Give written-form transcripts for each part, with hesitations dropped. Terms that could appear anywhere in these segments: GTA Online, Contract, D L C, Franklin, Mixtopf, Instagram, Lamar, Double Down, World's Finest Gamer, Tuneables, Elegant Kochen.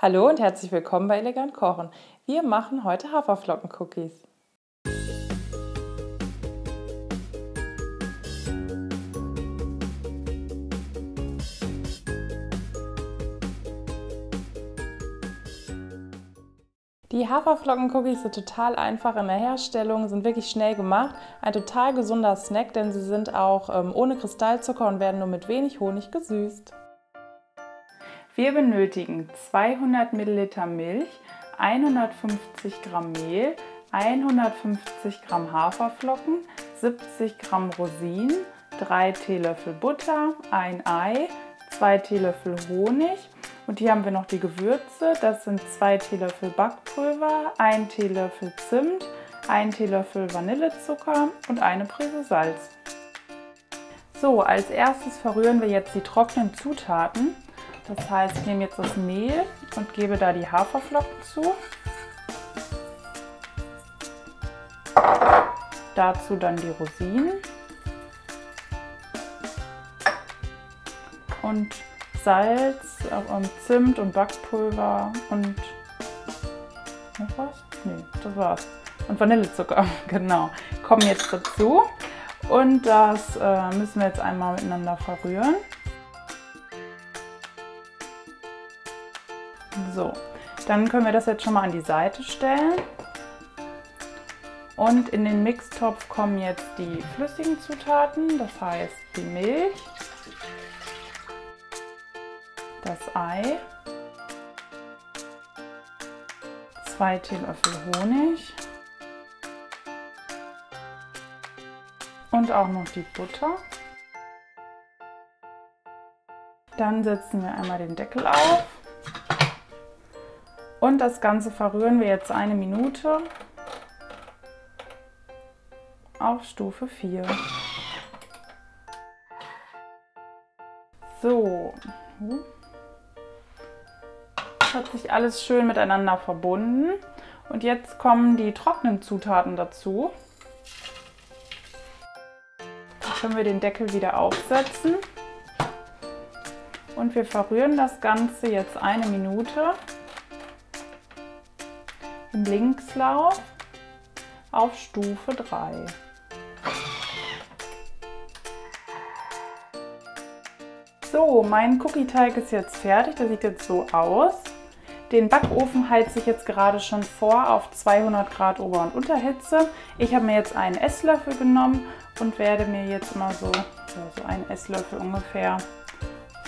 Hallo und herzlich willkommen bei Elegant Kochen. Wir machen heute Haferflocken-Cookies. Die Haferflocken-Cookies sind total einfach in der Herstellung, sind wirklich schnell gemacht. Ein total gesunder Snack, denn sie sind auch ohne Kristallzucker und werden nur mit wenig Honig gesüßt. Wir benötigen 200 ml Milch, 150 g Mehl, 150 g Haferflocken, 70 g Rosinen, 3 Teelöffel Butter, ein Ei, 2 Teelöffel Honig und hier haben wir noch die Gewürze. Das sind 2 Teelöffel Backpulver, 1 Teelöffel Zimt, 1 Teelöffel Vanillezucker und eine Prise Salz. So, als erstes verrühren wir jetzt die trockenen Zutaten. Das heißt, ich nehme jetzt das Mehl und gebe da die Haferflocken zu. Dazu dann die Rosinen. Und Salz, Zimt und Backpulver und noch was? Nee, das war's. Und Vanillezucker, genau. Kommen jetzt dazu. Und das müssen wir jetzt einmal miteinander verrühren. So, dann können wir das jetzt schon mal an die Seite stellen und in den Mixtopf kommen jetzt die flüssigen Zutaten, das heißt die Milch, das Ei, 2 Teelöffel Honig und auch noch die Butter. Dann setzen wir einmal den Deckel auf. Und das Ganze verrühren wir jetzt eine Minute auf Stufe 4. So, das hat sich alles schön miteinander verbunden. Und jetzt kommen die trockenen Zutaten dazu. Dann können wir den Deckel wieder aufsetzen. Und wir verrühren das Ganze jetzt eine Minute. Im Linkslauf auf Stufe 3. So, mein Cookieteig ist jetzt fertig, der sieht jetzt so aus. Den Backofen heize ich jetzt gerade schon vor auf 200 Grad Ober- und Unterhitze. Ich habe mir jetzt einen Esslöffel genommen und werde mir jetzt mal so einen Esslöffel ungefähr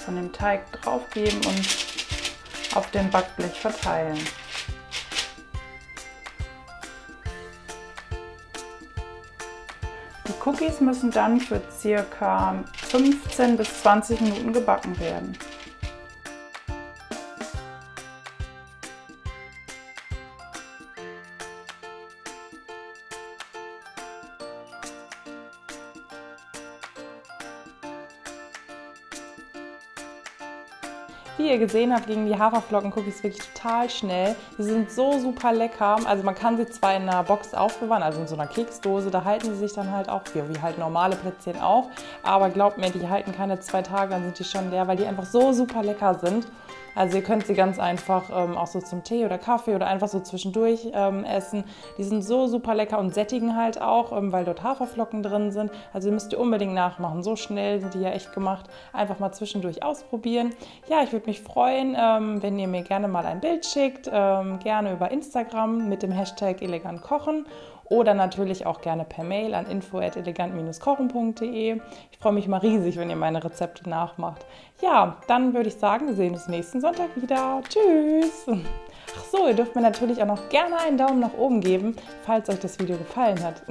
von dem Teig draufgeben und auf dem Backblech verteilen. Die Cookies müssen dann für ca. 15 bis 20 Minuten gebacken werden. Wie ihr gesehen habt, gingen die Haferflocken-Cookies wirklich total schnell. Die sind so super lecker. Also man kann sie zwar in einer Box aufbewahren, also in so einer Keksdose, da halten sie sich dann halt auch, wie halt normale Plätzchen auch. Aber glaubt mir, die halten keine 2 Tage, dann sind die schon leer, weil die einfach so super lecker sind. Also ihr könnt sie ganz einfach auch so zum Tee oder Kaffee oder einfach so zwischendurch essen. Die sind so super lecker und sättigen halt auch, weil dort Haferflocken drin sind. Also die müsst ihr unbedingt nachmachen. So schnell sind die ja echt gemacht. Einfach mal zwischendurch ausprobieren. Ja, ich würde mich freuen, wenn ihr mir gerne mal ein Bild schickt. Gerne über Instagram mit dem Hashtag Elegant Kochen. Oder natürlich auch gerne per Mail an info@elegant-kochen.de. Ich freue mich mal riesig, wenn ihr meine Rezepte nachmacht. Ja, dann würde ich sagen, wir sehen uns nächsten Sonntag wieder. Tschüss! Ach so, ihr dürft mir natürlich auch noch gerne einen Daumen nach oben geben, falls euch das Video gefallen hat.